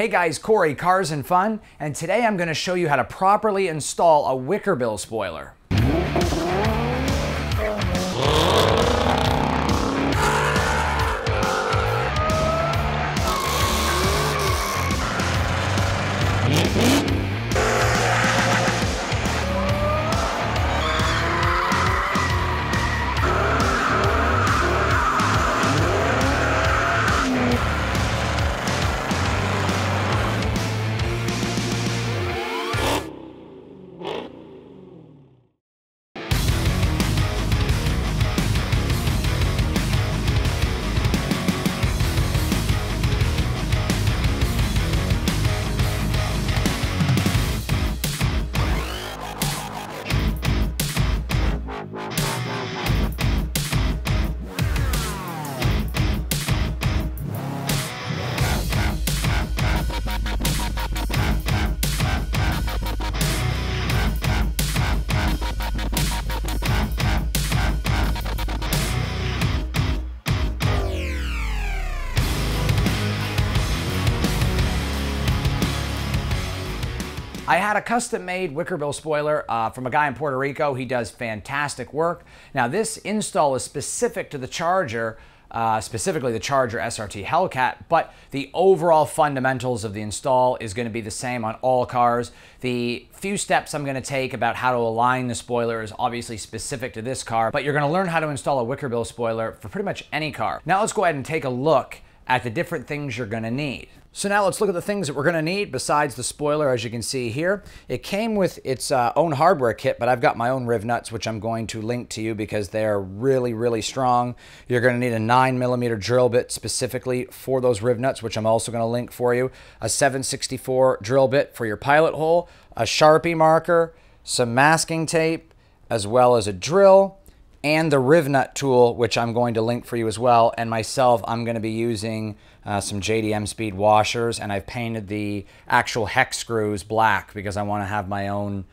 Hey guys, Corey, Cars and Fun, and today I'm going to show you how to properly install a Wickerbill spoiler. I had a custom-made Wickerbill spoiler from a guy in Puerto Rico. He does fantastic work. Now, this install is specific to the Charger, specifically the Charger SRT Hellcat, but the overall fundamentals of the install is going to be the same on all cars. The few steps I'm going to take about how to align the spoiler is obviously specific to this car, but you're going to learn how to install a Wickerbill spoiler for pretty much any car. Now, let's go ahead and take a look at the different things you're going to need. So now let's look at the things that we're going to need besides the spoiler. As you can see here, it came with its own hardware kit, but I've got my own riv nuts, which I'm going to link to you because they are really, really strong. You're going to need a 9mm drill bit specifically for those riv nuts, which I'm also going to link for you, a 7/64 drill bit for your pilot hole, a Sharpie marker, some masking tape, as well as a drill, and the riv nut tool, which I'm going to link for you as well. And myself, I'm going to be using some JDM Speed washers, and I've painted the actual hex screws black because I want to have my own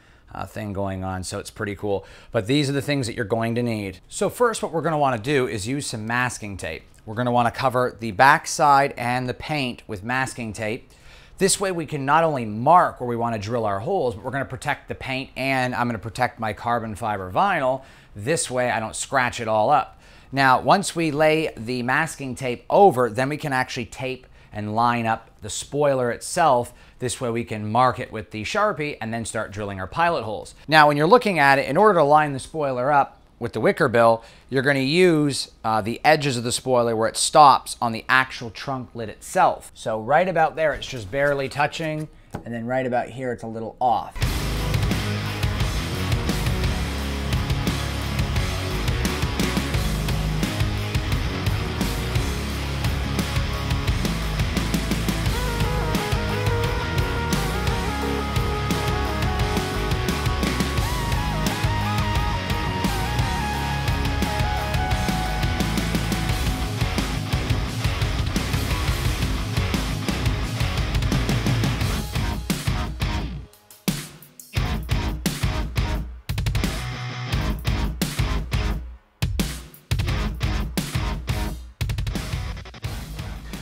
thing going on, so it's pretty cool. But these are the things that you're going to need. So first, what we're going to want to do is use some masking tape. We're going to want to cover the backside and the paint with masking tape. This way we can not only mark where we want to drill our holes, but we're going to protect the paint, and I'm going to protect my carbon fiber vinyl. This way I don't scratch it all up. Now, once we lay the masking tape over, then we can actually tape and line up the spoiler itself. This way we can mark it with the Sharpie and then start drilling our pilot holes. Now, when you're looking at it, in order to line the spoiler up with the Wickerbill, you're going to use the edges of the spoiler where it stops on the actual trunk lid itself. So right about there, it's just barely touching, and then right about here, it's a little off.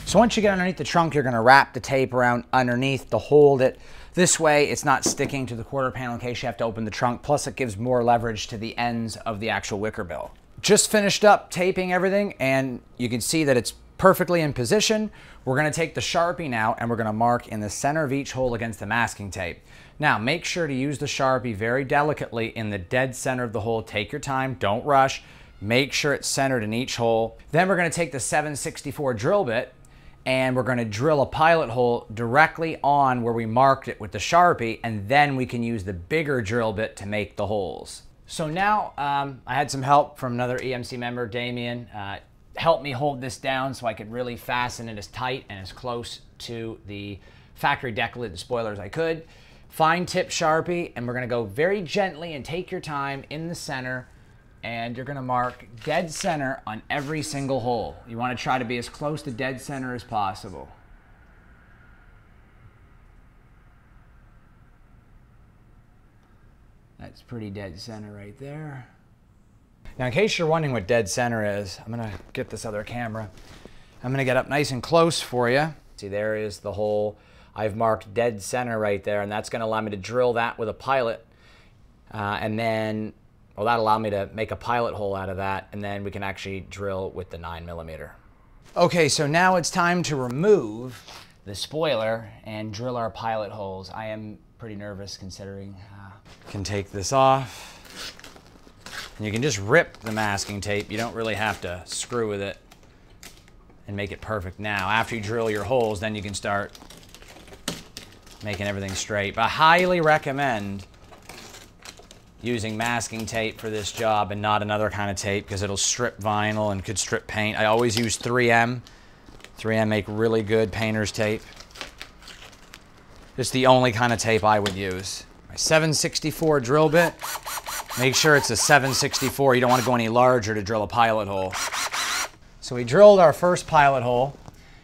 So once you get underneath the trunk, you're going to wrap the tape around underneath to hold it. This way it's not sticking to the quarter panel in case you have to open the trunk, plus it gives more leverage to the ends of the actual Wickerbill. Just finished up taping everything, and you can see that it's perfectly in position. We're going to take the Sharpie now, and we're going to mark in the center of each hole against the masking tape. Now, make sure to use the Sharpie very delicately in the dead center of the hole. Take your time, don't rush. Make sure it's centered in each hole. Then we're going to take the 7/64 drill bit, and we're going to drill a pilot hole directly on where we marked it with the Sharpie, and then we can use the bigger drill bit to make the holes. So now I had some help from another EMC member, Damien, helped me hold this down so I could really fasten it as tight and as close to the factory deck lid and spoiler as I could. Fine tip Sharpie, and we're going to go very gently and take your time in the center, and you're going to mark dead center on every single hole. You want to try to be as close to dead center as possible. That's pretty dead center right there. Now, in case you're wondering what dead center is, I'm going to get this other camera. I'm going to get up nice and close for you. See, there is the hole. I've marked dead center right there, and that's going to allow me to drill that with a pilot, and then, well, that allowed me to make a pilot hole out of that, and then we can actually drill with the 9mm. Okay, so now it's time to remove the spoiler and drill our pilot holes. I am pretty nervous considering. You can take this off. And you can just rip the masking tape. You don't really have to screw with it and make it perfect now. After you drill your holes, then you can start making everything straight. But I highly recommend using masking tape for this job and not another kind of tape, because it'll strip vinyl and could strip paint. I always use 3M. 3M make really good painter's tape. It's the only kind of tape I would use. My 7/64 drill bit. Make sure it's a 7/64. You don't want to go any larger to drill a pilot hole. So we drilled our first pilot hole.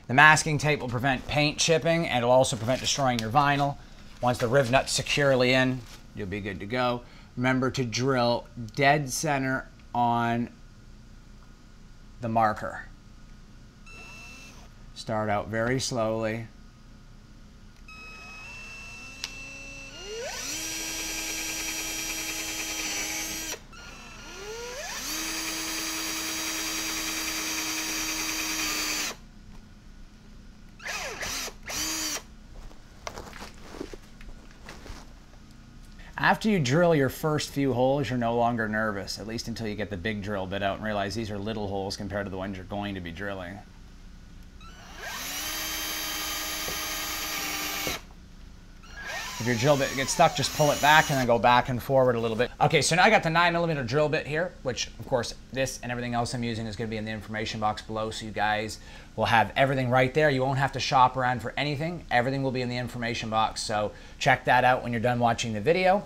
The masking tape will prevent paint chipping, and it'll also prevent destroying your vinyl. Once the riv nut's securely in, you'll be good to go. Remember to drill dead center on the marker. Start out very slowly. After you drill your first few holes, you're no longer nervous, at least until you get the big drill bit out and realize these are little holes compared to the ones you're going to be drilling. If your drill bit gets stuck, just pull it back and then go back and forward a little bit. Okay, so now I got the 9mm drill bit here, which of course this and everything else I'm using is going to be in the information box below, so you guys will have everything right there. You won't have to shop around for anything. Everything will be in the information box, so check that out when you're done watching the video.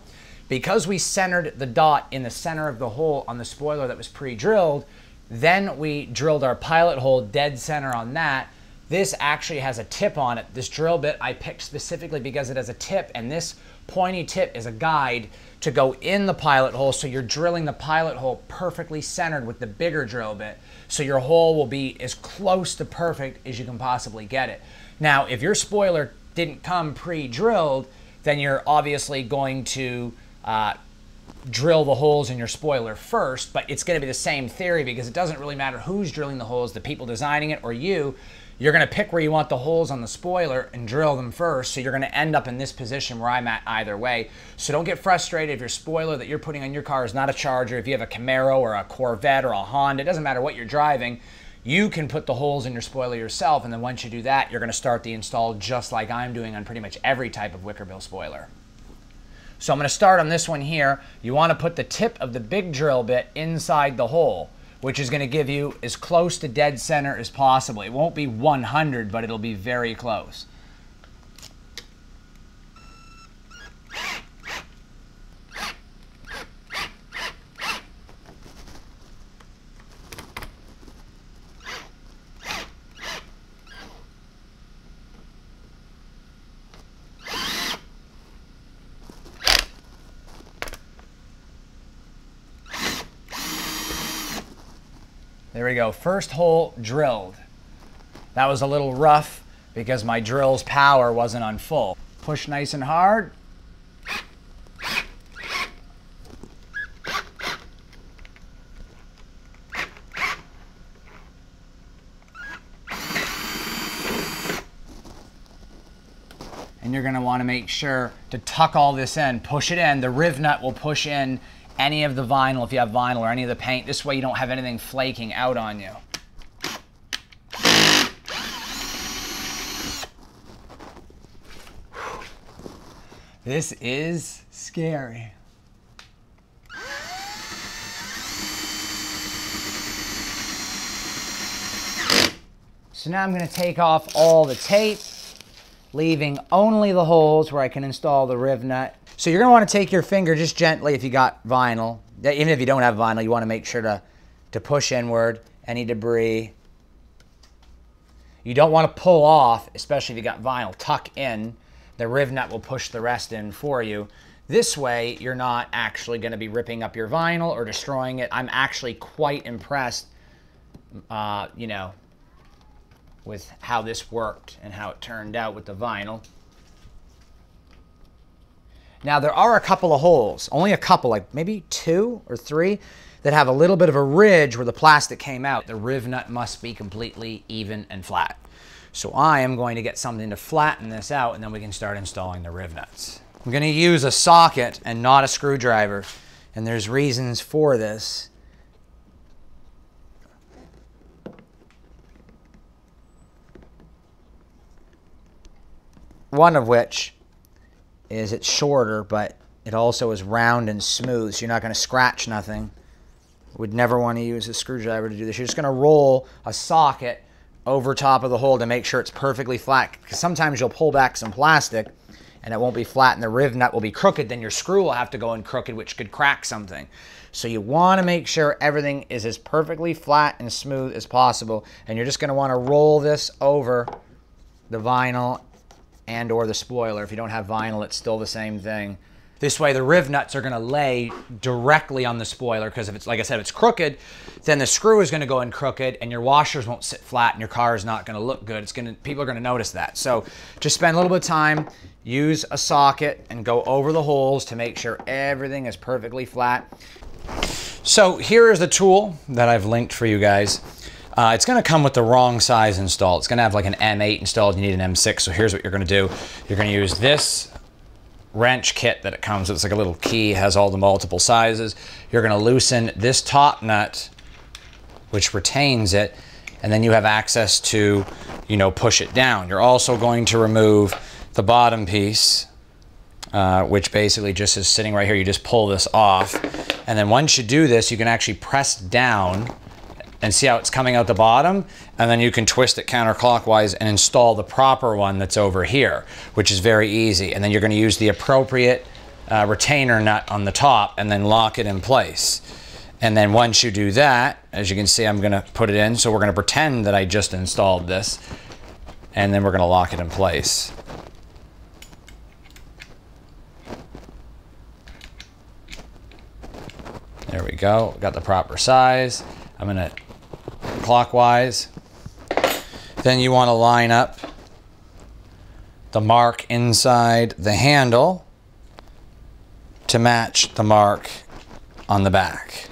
Because we centered the dot in the center of the hole on the spoiler that was pre-drilled, then we drilled our pilot hole dead center on that. This actually has a tip on it. This drill bit I picked specifically because it has a tip, and this pointy tip is a guide to go in the pilot hole, so you're drilling the pilot hole perfectly centered with the bigger drill bit, so your hole will be as close to perfect as you can possibly get it. Now, if your spoiler didn't come pre-drilled, then you're obviously going to drill the holes in your spoiler first, but it's going to be the same theory, because it doesn't really matter who's drilling the holes, the people designing it or you. You're going to pick where you want the holes on the spoiler and drill them first, so you're going to end up in this position where I'm at either way. So don't get frustrated if your spoiler that you're putting on your car is not a Charger. If you have a Camaro or a Corvette or a Honda, it doesn't matter what you're driving. You can put the holes in your spoiler yourself, and then once you do that, you're going to start the install just like I'm doing on pretty much every type of Wickerbill spoiler. So I'm going to start on this one here. You want to put the tip of the big drill bit inside the hole, which is going to give you as close to dead center as possible. It won't be 100, but it'll be very close. There we go, first hole drilled. That was a little rough because my drill's power wasn't on full. Push nice and hard. And you're gonna wanna make sure to tuck all this in, push it in. The riv nut will push in any of the vinyl, if you have vinyl, or any of the paint. This way you don't have anything flaking out on you. This is scary. So now I'm going to take off all the tape, leaving only the holes where I can install the riv nut. So you're going to want to take your finger just gently if you got vinyl. Even if you don't have vinyl, you want to make sure to push inward any debris. You don't want to pull off, especially if you got vinyl. Tuck in. The riv nut will push the rest in for you. This way, you're not actually going to be ripping up your vinyl or destroying it. I'm actually quite impressed, with how this worked and how it turned out with the vinyl. Now there are a couple of holes, only a couple, like maybe 2 or 3, that have a little bit of a ridge where the plastic came out. The riv nut must be completely even and flat. So I am going to get something to flatten this out and then we can start installing the riv nuts. I'm gonna use a socket and not a screwdriver. And there's reasons for this. One of which is it's shorter, but it also is round and smooth, so you're not gonna scratch nothing. Would never wanna use a screwdriver to do this. You're just gonna roll a socket over top of the hole to make sure it's perfectly flat, because sometimes you'll pull back some plastic and it won't be flat and the riv nut will be crooked, then your screw will have to go in crooked, which could crack something. So you wanna make sure everything is as perfectly flat and smooth as possible, and you're just gonna wanna roll this over the vinyl and or the spoiler. If you don't have vinyl, it's still the same thing. This way the riv nuts are gonna lay directly on the spoiler, because if it's, like I said, if it's crooked, then the screw is gonna go in crooked and your washers won't sit flat and your car is not gonna look good. People are gonna notice that. So just spend a little bit of time, use a socket and go over the holes to make sure everything is perfectly flat. So here is the tool that I've linked for you guys. It's gonna come with the wrong size installed. It's gonna have like an M8 installed, you need an M6, so here's what you're gonna do. You're gonna use this wrench kit that it comes with. It's like a little key, has all the multiple sizes. You're gonna loosen this top nut, which retains it, and then you have access to, you know, push it down. You're also going to remove the bottom piece, which basically just is sitting right here. You just pull this off, and then once you do this, you can actually press down and see how it's coming out the bottom, and then you can twist it counterclockwise and install the proper one that's over here, which is very easy. And then you're gonna use the appropriate retainer nut on the top and then lock it in place. And then once you do that, as you can see, I'm gonna put it in, so we're gonna pretend that I just installed this, and then we're gonna lock it in place. There we go, got the proper size. I'm gonna clockwise. Then you want to line up the mark inside the handle to match the mark on the back.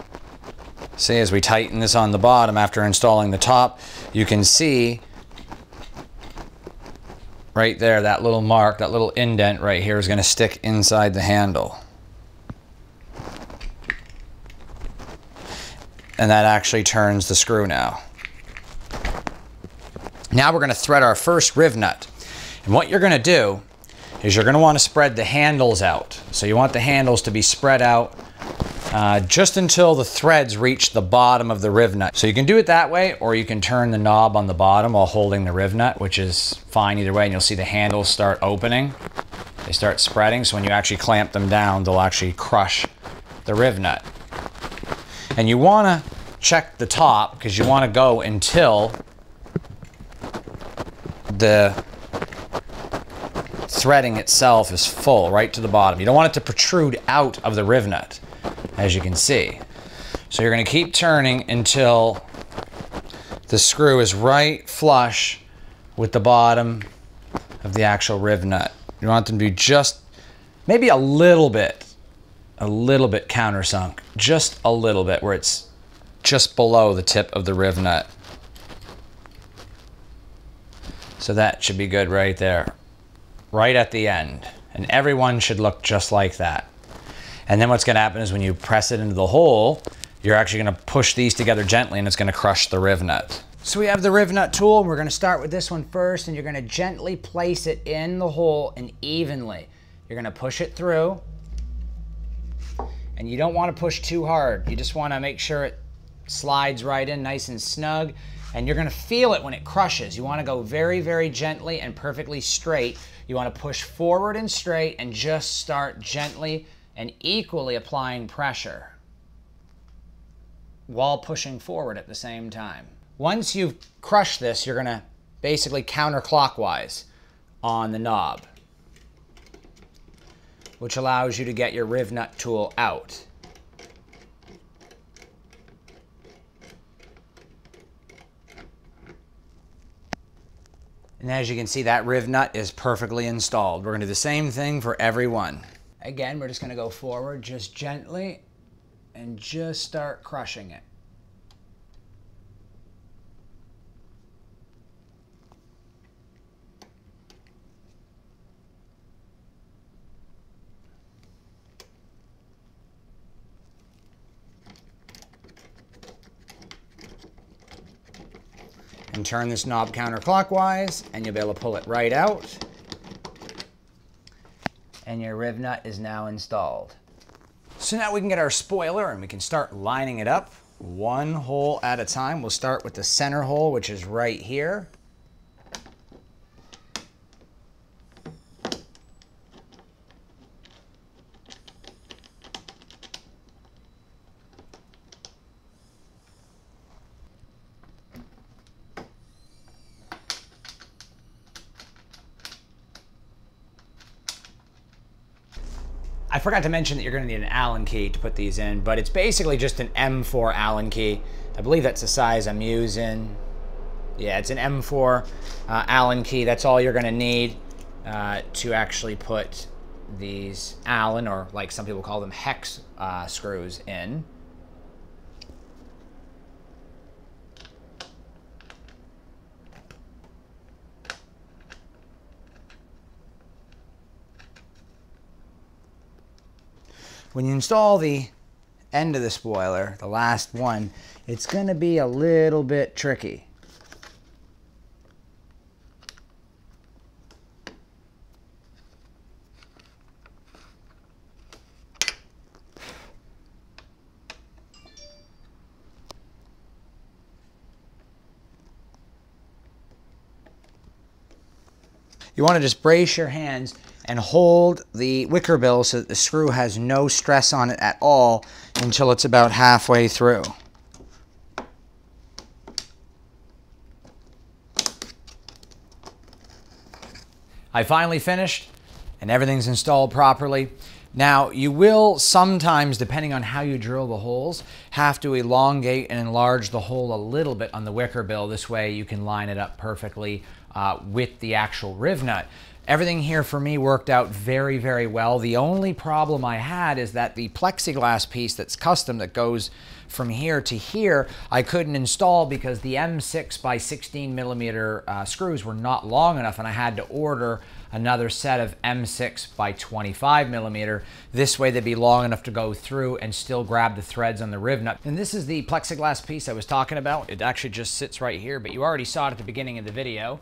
See, as we tighten this on the bottom after installing the top, you can see right there that little mark, that little indent right here is going to stick inside the handle. And that actually turns the screw now. Now we're gonna thread our first riv nut. And what you're gonna do is you're gonna wanna spread the handles out. So you want the handles to be spread out just until the threads reach the bottom of the riv nut. So you can do it that way, or you can turn the knob on the bottom while holding the riv nut, which is fine either way, and you'll see the handles start opening. They start spreading, so when you actually clamp them down, they'll actually crush the riv nut. And you wanna check the top, because you wanna go until the threading itself is full, right to the bottom. You don't want it to protrude out of the riv nut, as you can see. So you're gonna keep turning until the screw is right flush with the bottom of the actual riv nut. You want them to be just maybe a little bit countersunk, just a little bit, where it's just below the tip of the riv nut. So that should be good right there, right at the end. And everyone should look just like that. And then what's gonna happen is when you press it into the hole, you're actually gonna push these together gently and it's gonna crush the riv nut. So we have the riv nut tool, and we're gonna start with this one first, and you're gonna gently place it in the hole and evenly. You're gonna push it through. And you don't want to push too hard. You just want to make sure it slides right in nice and snug. And you're going to feel it when it crushes. You want to go very, very gently and perfectly straight. You want to push forward and straight and just start gently and equally applying pressure while pushing forward at the same time. Once you've crushed this, you're going to basically counterclockwise on the knob, which allows you to get your riv nut tool out. And as you can see, that riv nut is perfectly installed. We're gonna do the same thing for every one. Again, we're just going to go forward just gently and just start crushing it. And turn this knob counterclockwise and you'll be able to pull it right out. And your riv nut is now installed. So now we can get our spoiler and we can start lining it up one hole at a time. We'll start with the center hole, which is right here. I forgot to mention that you're going to need an Allen key to put these in, but it's basically just an M4 Allen key. I believe that's the size I'm using. Yeah, it's an M4 Allen key. That's all you're going to need to actually put these Allen, or like some people call them, hex screws in. When you install the end of the spoiler, the last one, it's going to be a little bit tricky. You want to just brace your hands and hold the Wickerbill so that the screw has no stress on it at all until it's about halfway through. I finally finished and everything's installed properly. Now, you will sometimes, depending on how you drill the holes, have to elongate and enlarge the hole a little bit on the Wickerbill. This way you can line it up perfectly with the actual riv nut. Everything here for me worked out very, very well. The only problem I had is that the plexiglass piece that's custom that goes from here to here, I couldn't install because the M6 by 16 millimeter screws were not long enough, and I had to order another set of M6 by 25 millimeter. This way they'd be long enough to go through and still grab the threads on the riv nut. And this is the plexiglass piece I was talking about. It actually just sits right here, but you already saw it at the beginning of the video.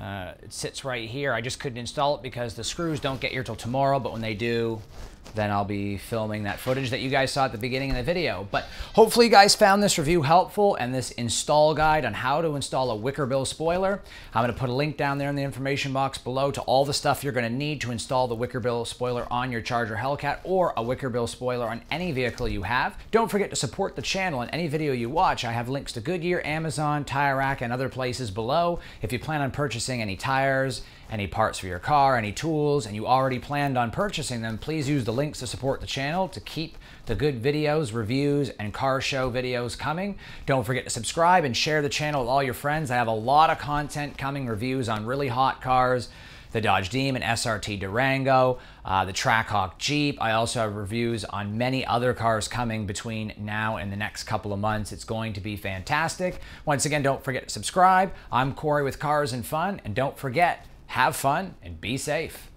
It sits right here. I just couldn't install it because the screws don't get here till tomorrow, but when they do, then I'll be filming that footage that you guys saw at the beginning of the video. But hopefully you guys found this review helpful and this install guide on how to install a Wickerbill spoiler. I'm going to put a link down there in the information box below to all the stuff you're going to need to install the Wickerbill spoiler on your Charger Hellcat or a Wickerbill spoiler on any vehicle you have. Don't forget to support the channel in any video you watch. I have links to Goodyear, Amazon, Tire Rack, and other places below. If you plan on purchasing any tires, any parts for your car, any tools, and you already planned on purchasing them, please use the links to support the channel to keep the good videos, reviews, and car show videos coming. Don't forget to subscribe and share the channel with all your friends. I have a lot of content coming, reviews on really hot cars, the Dodge Demon, SRT Durango, the Trackhawk Jeep. I also have reviews on many other cars coming between now and the next couple of months. It's going to be fantastic. Once again, don't forget to subscribe. I'm Corey with Cars and Fun, and don't forget, have fun and be safe.